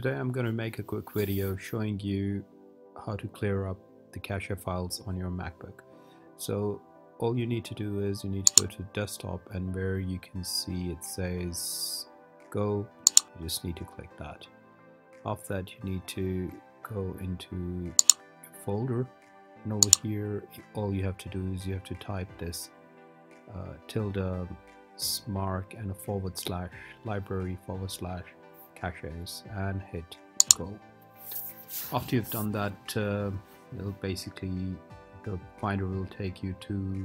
Today I'm going to make a quick video showing you how to clear up the cache files on your MacBook. So all you need to do is you need to go to desktop, and where you can see it says go, you just need to click that. After that you need to go into your folder, and over here all you have to do is you have to type this tilde mark and a / library / caches and hit go. After you've done that, it'll basically, the finder will take you to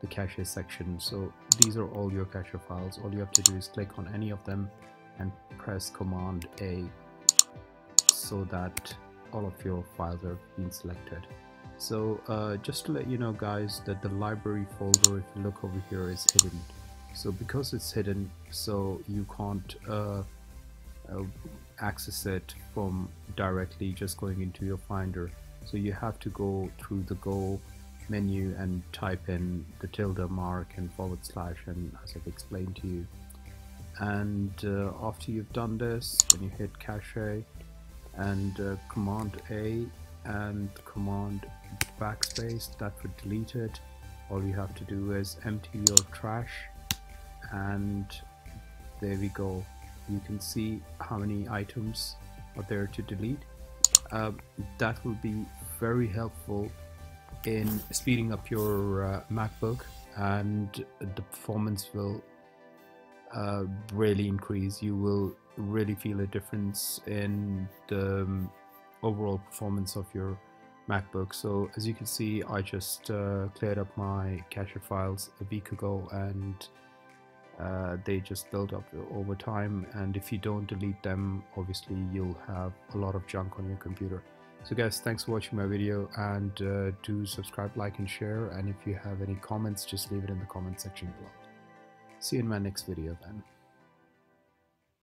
the cache section. So these are all your cache files. All you have to do is click on any of them and press Command A so that all of your files are being selected. So just to let you know guys that the library folder, if you look over here, is hidden. So because it's hidden, so you can't access it from directly just going into your Finder. So you have to go through the Go menu and type in the tilde mark and /, and as I've explained to you. And after you've done this, then you hit cache and Command A and Command backspace, that would delete it. All you have to do is empty your trash, and there we go. You can see how many items are there to delete. That will be very helpful in speeding up your MacBook, and the performance will really increase. You will really feel a difference in the overall performance of your MacBook. So as you can see, I just cleared up my cache files a week ago, and they just build up over time, and if you don't delete them, obviously you'll have a lot of junk on your computer. So guys, thanks for watching my video, and do subscribe, like and share, and if you have any comments, just leave it in the comment section below. See you in my next video then.